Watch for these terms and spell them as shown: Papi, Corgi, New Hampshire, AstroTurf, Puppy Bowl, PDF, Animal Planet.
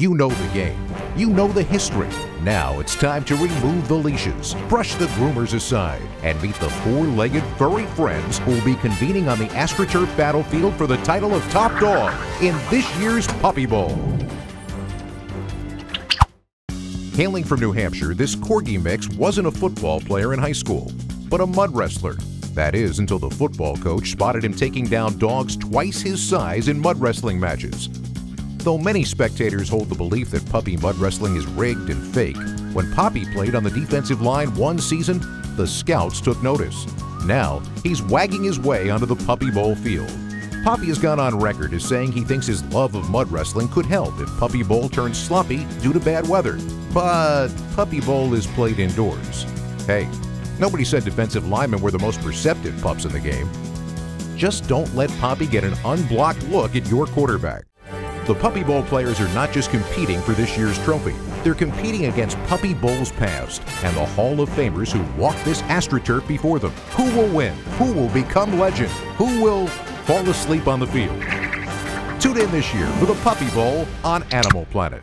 You know the game. You know the history. Now it's time to remove the leashes, brush the groomers aside, and meet the four-legged furry friends who will be convening on the AstroTurf battlefield for the title of top dog in this year's Puppy Bowl. Hailing from New Hampshire, this Corgi mix wasn't a football player in high school, but a mud wrestler. That is, until the football coach spotted him taking down dogs twice his size in mud wrestling matches. Though many spectators hold the belief that puppy mud wrestling is rigged and fake, when Papi played on the defensive line one season, the scouts took notice. Now, he's wagging his way onto the Puppy Bowl field. Papi has gone on record as saying he thinks his love of mud wrestling could help if Puppy Bowl turns sloppy due to bad weather. But Puppy Bowl is played indoors. Hey, nobody said defensive linemen were the most perceptive pups in the game. Just don't let Papi get an unblocked look at your quarterback. The Puppy Bowl players are not just competing for this year's trophy. They're competing against Puppy Bowl's past and the Hall of Famers who walked this AstroTurf before them. Who will win? Who will become legend? Who will fall asleep on the field? Tune in this year for the Puppy Bowl on Animal Planet.